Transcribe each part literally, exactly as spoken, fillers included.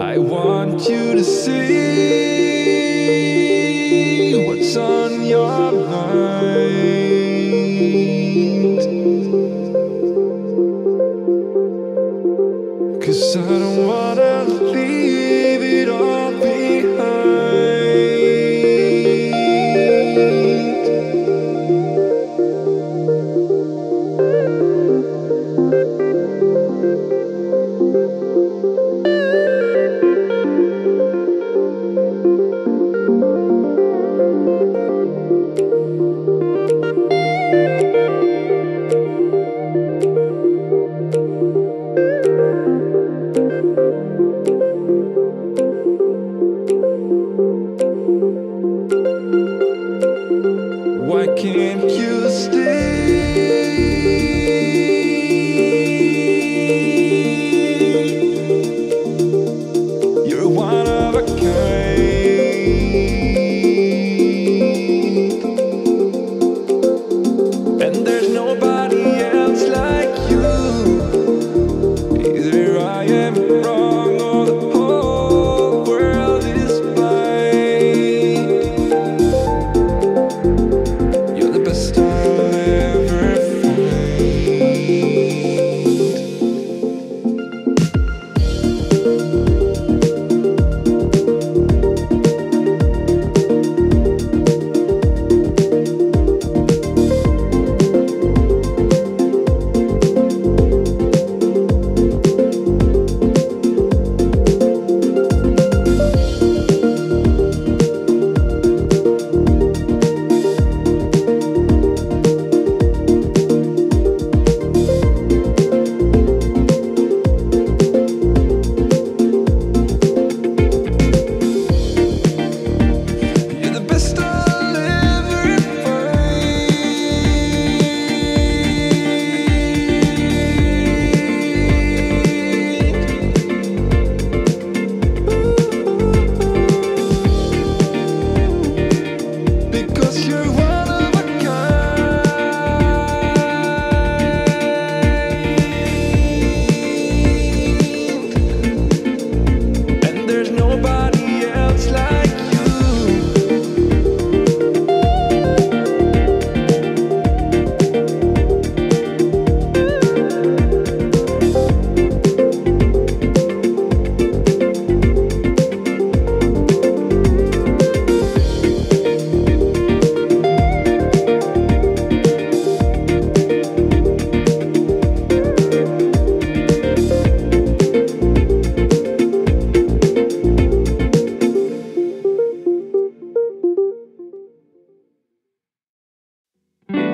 I want you to see what's on your mind, 'cause I don't wanna leave it all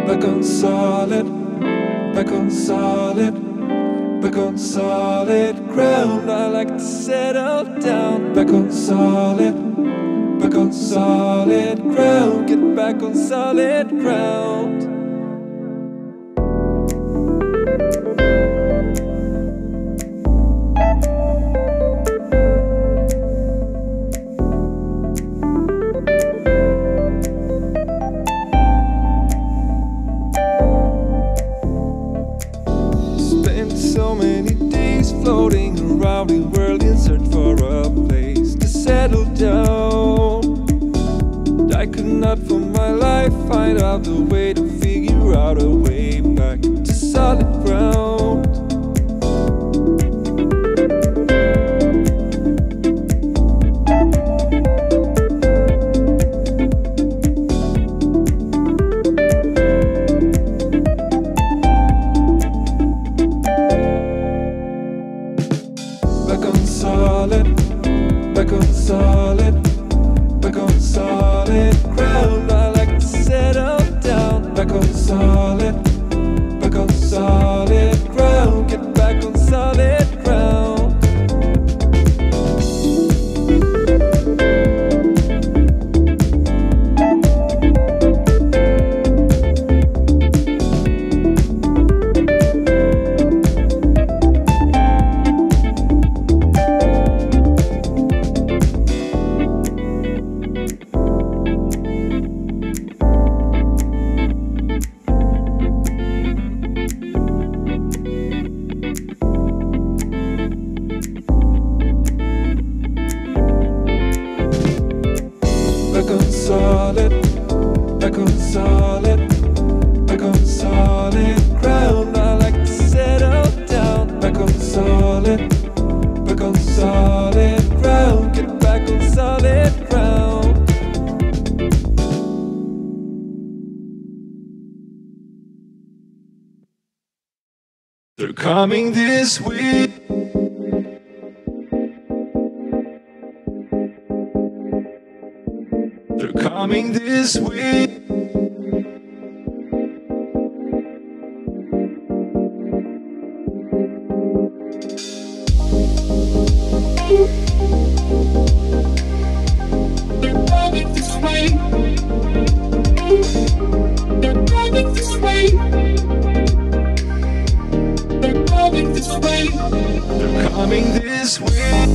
back on solid, back on solid, back on solid ground. I like to settle down. Back on solid, back on solid ground. Get back on solid ground. So many days floating around the world in search for a place to settle down. I could not for my life find out the way to figure out a way back to solid ground. Back on solid, back on solid ground. I like to settle down. Back on solid, back They're coming this way. They're coming this way. They're coming this way. They're coming this way. They're coming this way. They're coming this way.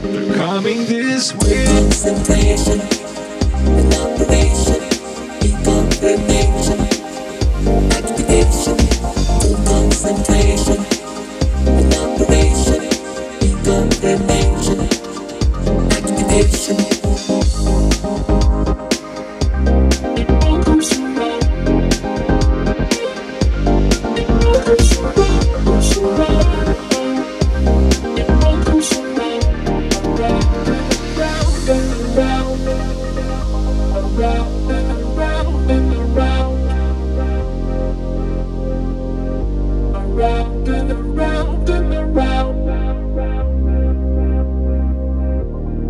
They're coming this way. Concentration, an operation, reconfirmation, activation, full concentration. Operation, reconfirmation, activation. It all comes around. It all comes around, comes around. It all comes around, around and around, around and around and around, around and around.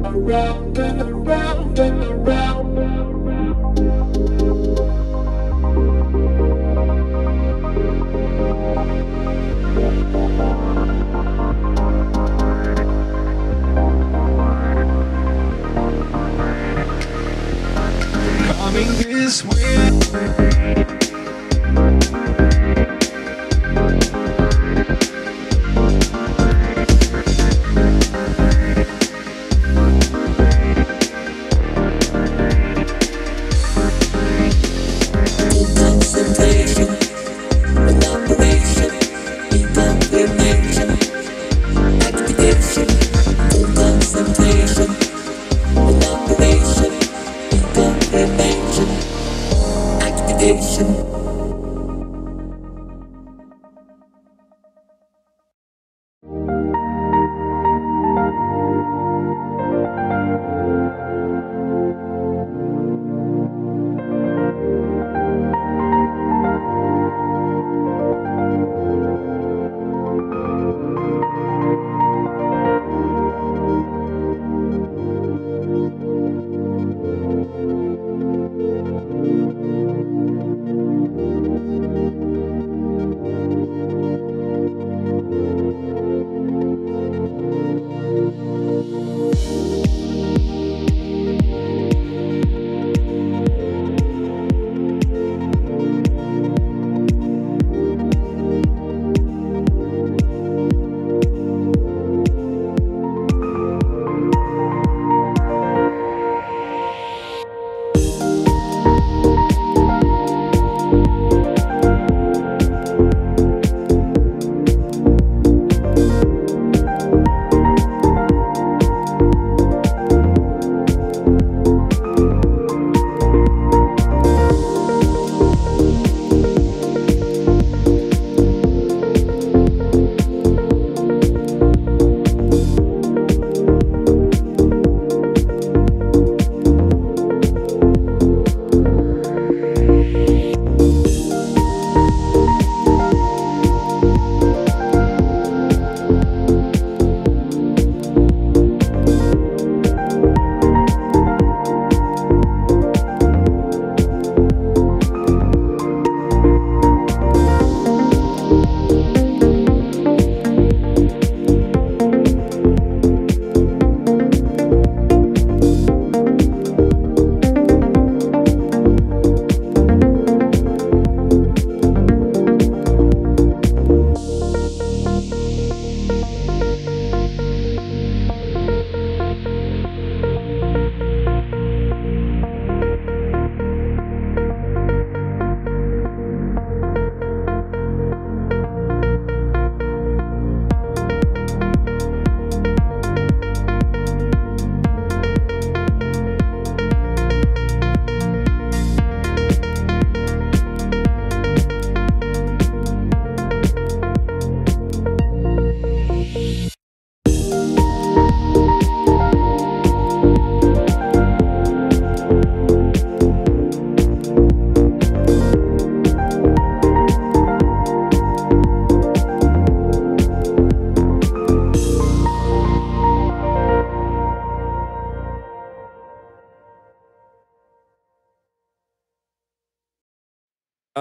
Round and round, around and around and around. They're coming this way.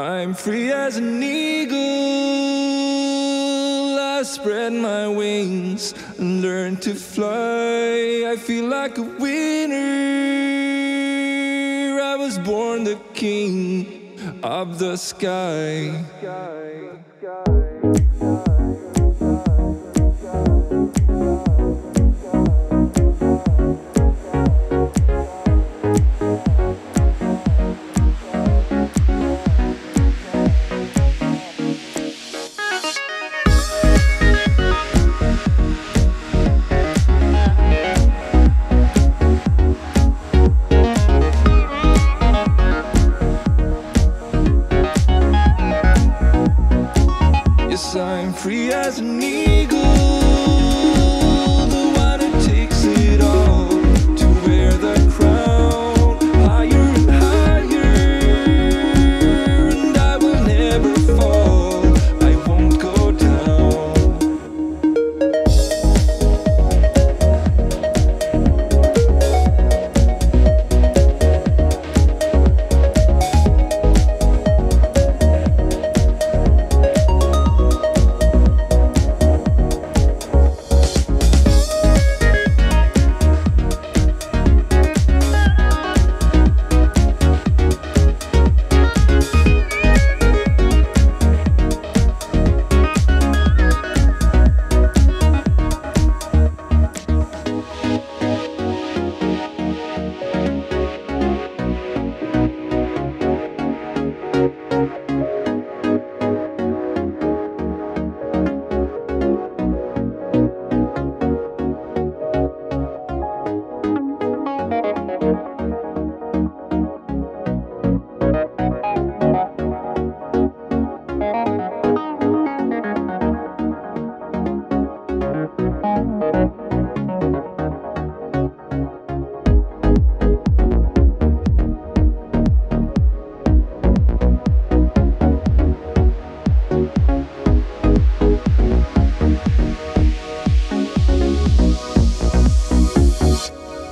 I'm free as an eagle, I spread my wings and learn to fly. I feel like a winner, I was born the king of the sky. I'm free as an eagle, the one who takes it all, to wear the crown, higher and higher, and I will never fall, I won't go down.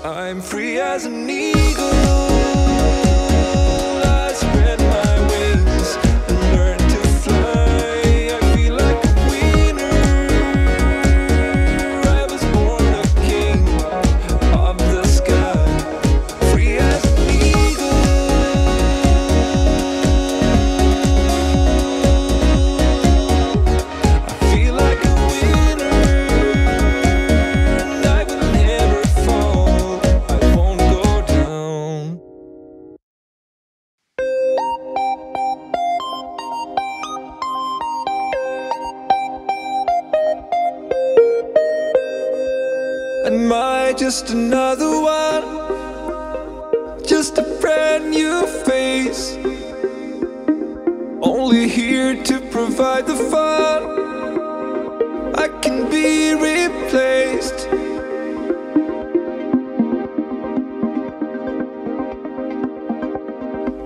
I'm free as an eagle. Am I just another one? Just a brand new face, only here to provide the fun. I can be replaced.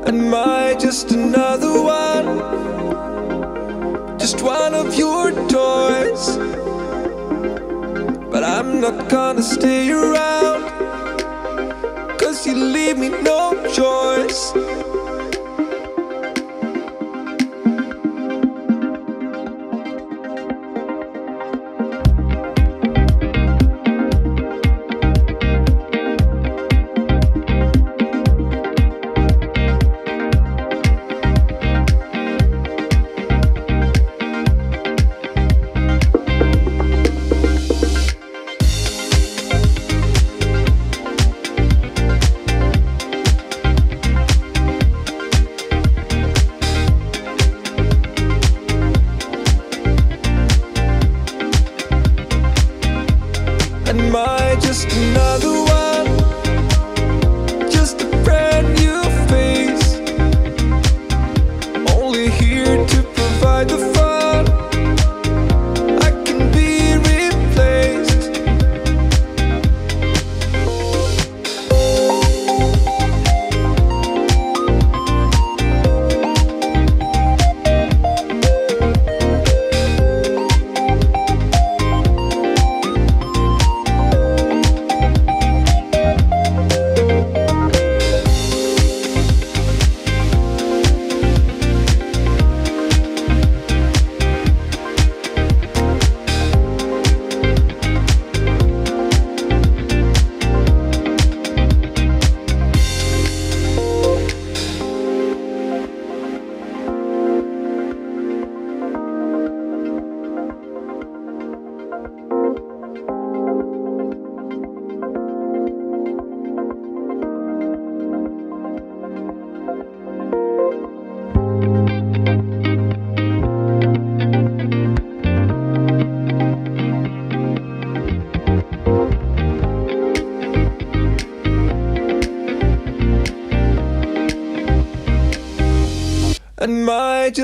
Am I just another one? Just one of your toys. But I'm not gonna stay around, 'cause you leave me no choice. Am I just another one? Just a brand new face, only here to provide the fun. I can be replaced.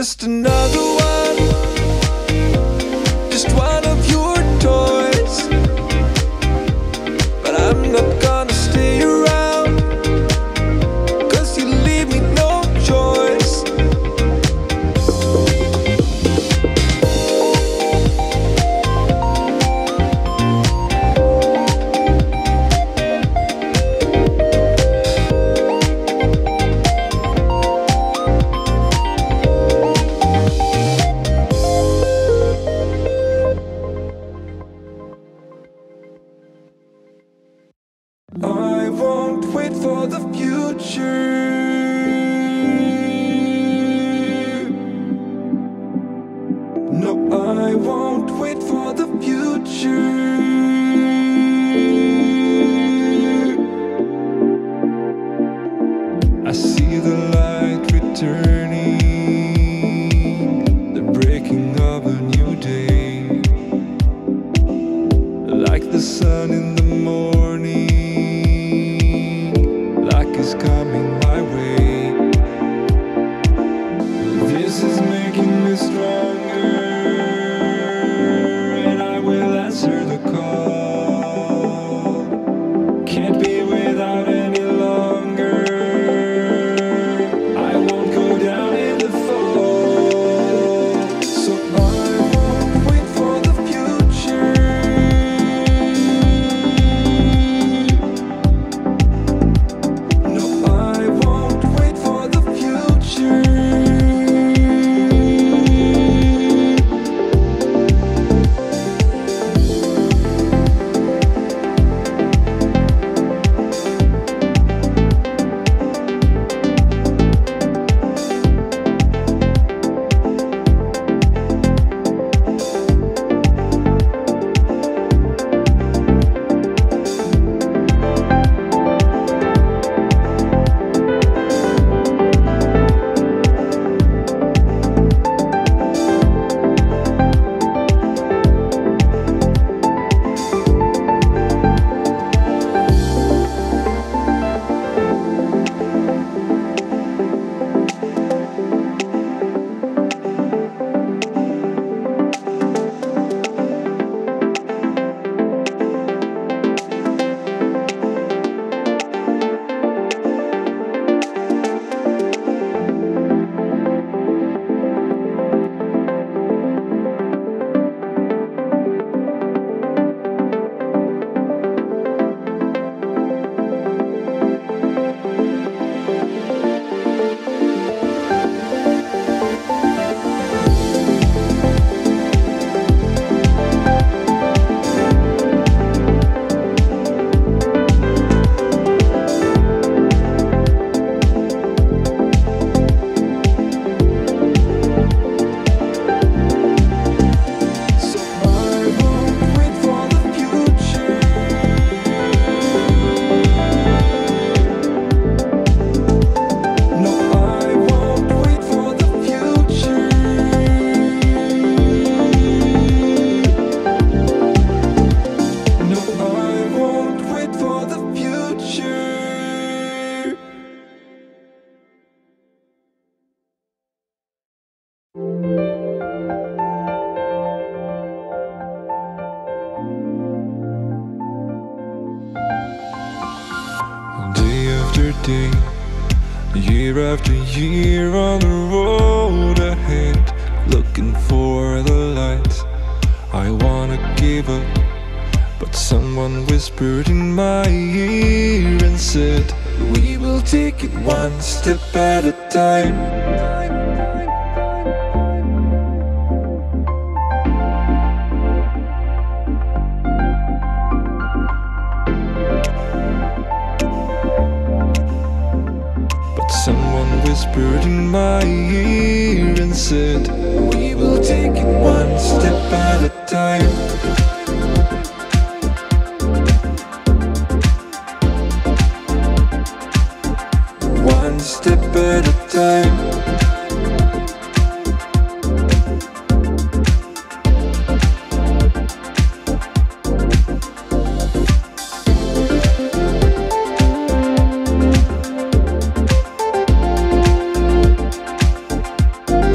just another one, just one of your toys. But I'm not gonna stay around, cause you leave me no choice. I won't wait for the future. No, I won't wait for the future. I see the light returning, the breaking of a new day, like the sun in the morning. Is coming my way. This is making me stronger, and I will answer the call. Can't be without any longer. I won't go down in the fall. So I won't wait for the future. Day, year after year on the road ahead, looking for the light. I wanna give up, but someone whispered in my ear and said, we will take it one step at a time. Someone whispered in my ear and said, we will take it one step at a time. One step at a time.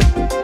Thank you.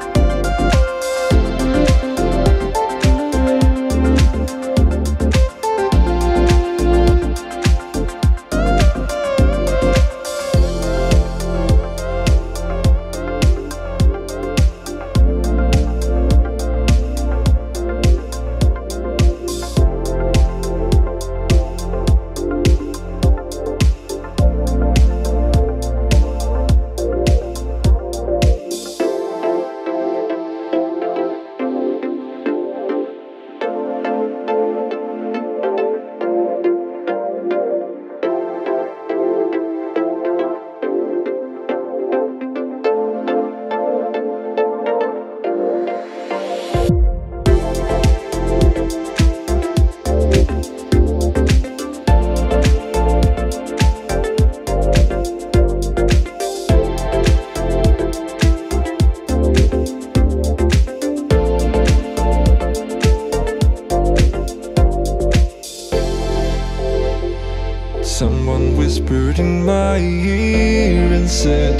whispered in my ear and said,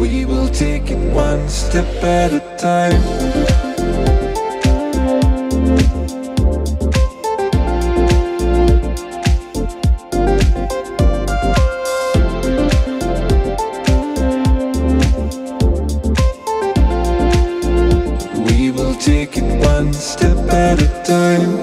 we will take it one step at a time. We will take it one step at a time.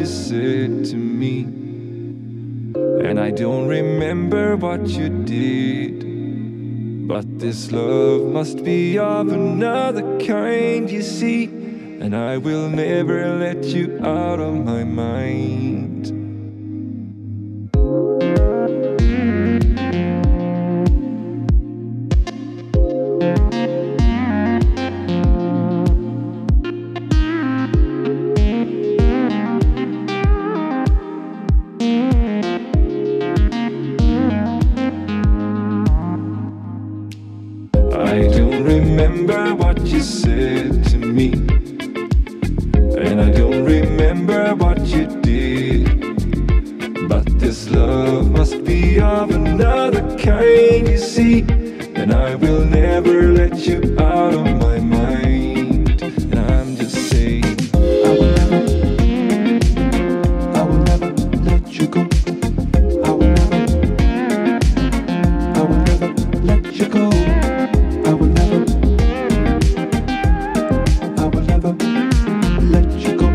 You said to me, and I don't remember what you did, but this love must be of another kind, you see, and I will never let you out of my mind. And I don't remember what you did, plain you see, then I will never let you out of my mind. And I'm just saying, I will never, I will never let you go. I will never, I will never let you go. I will never, I will never let you go. I'm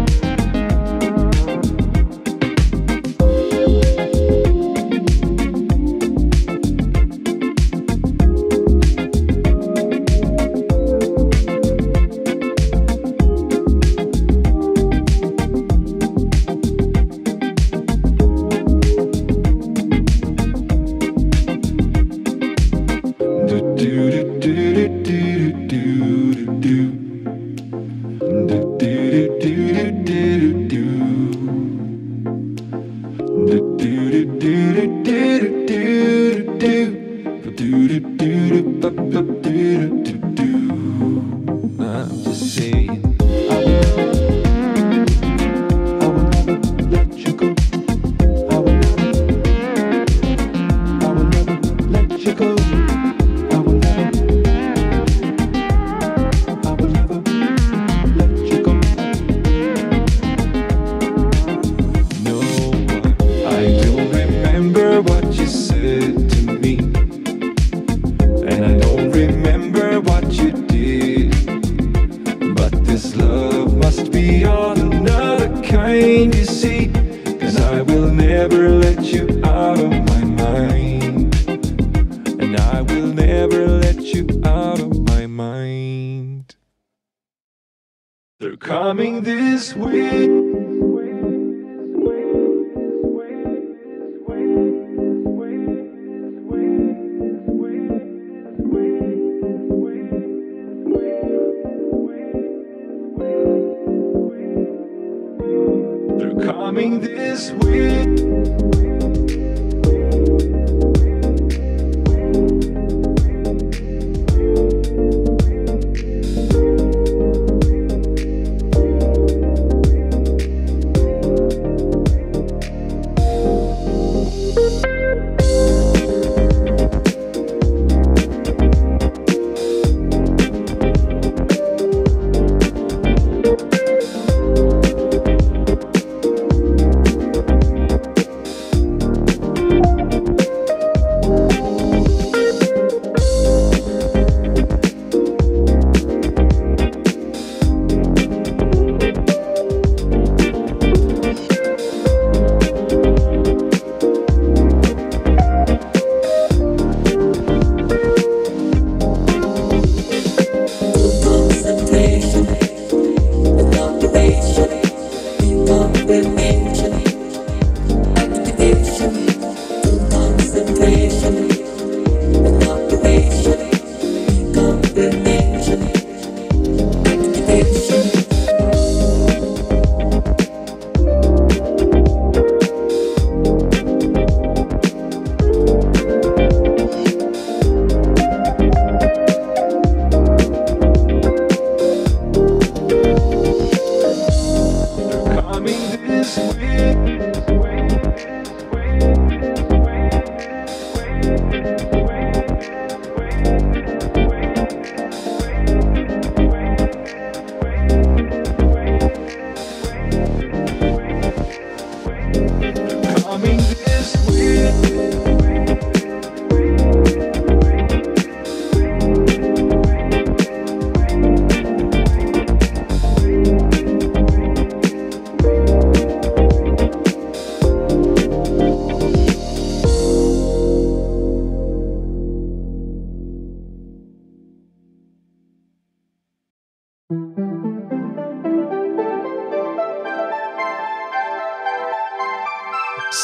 just saying, I will never, I will never let you go. I will never, I will never let you go. I will never, I will never let you go. No, I don't remember what you said to me, and I don't remember what you did. This love must be on another kind, you see, 'cause I will never let you out of my mind. And I will never let you out of my mind. They're coming this way. They're coming this way.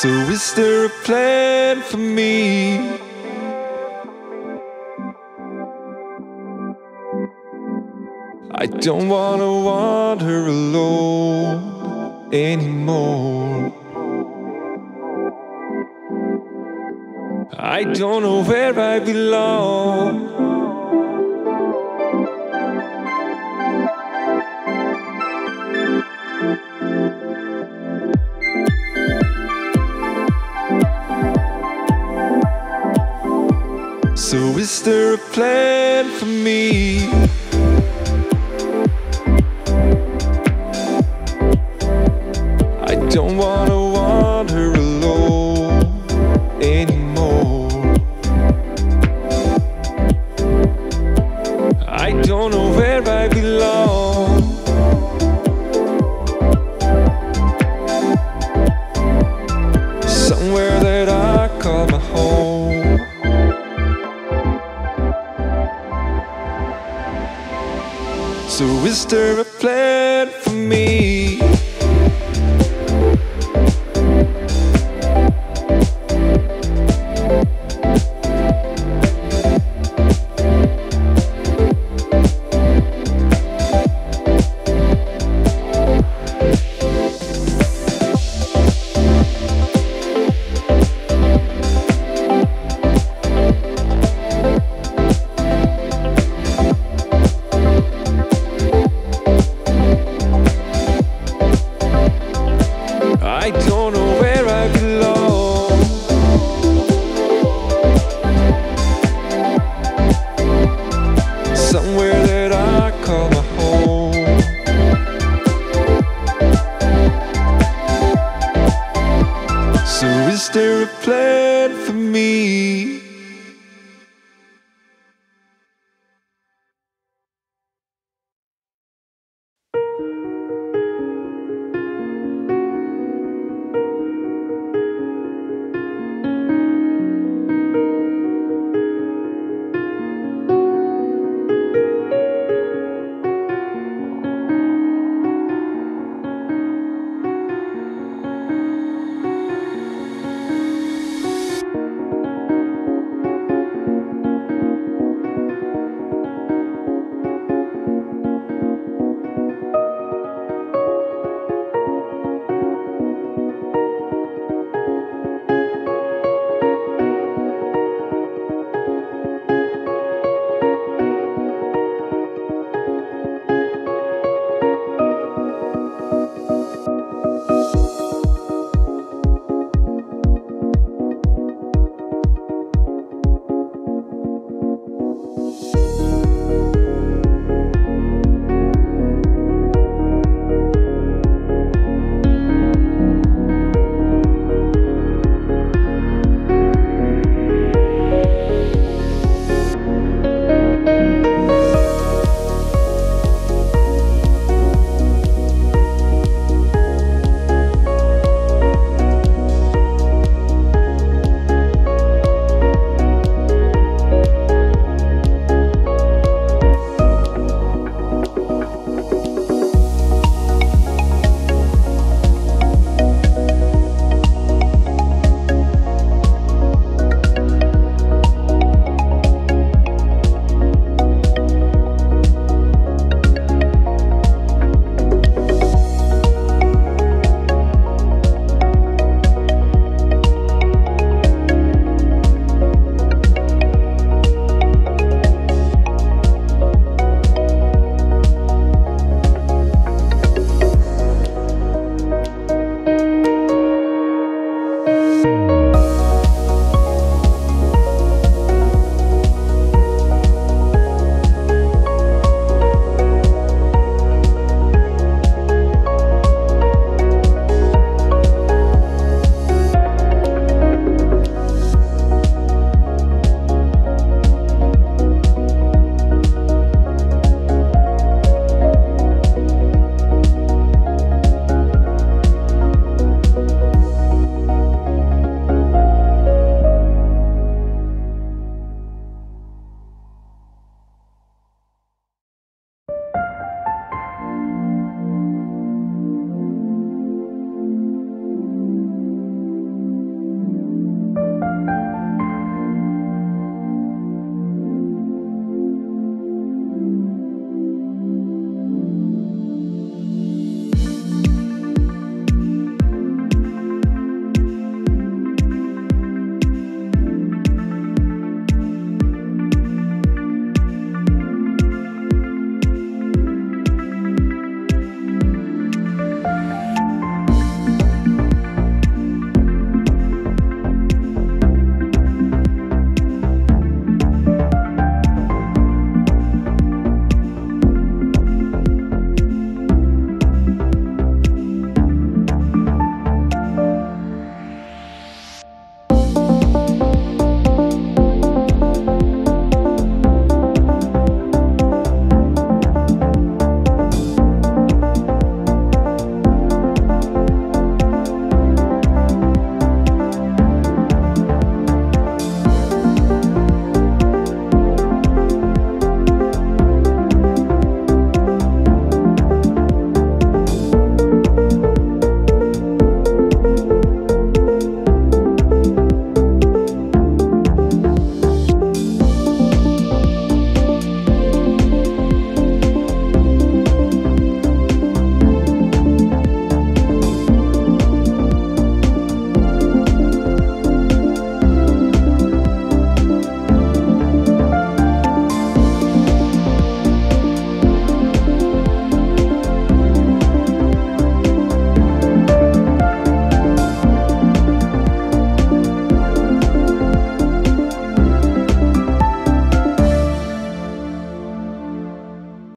So is there a plan for me? I don't wanna wander alone anymore. I don't know where I belong. Is there a plan for me? I don't wanna wander alone anymore. I don't know where I belong. Somewhere that I call my home. So is there a plan for me? I don't know where I belong. Somewhere that I call my home. So is there a plan for me?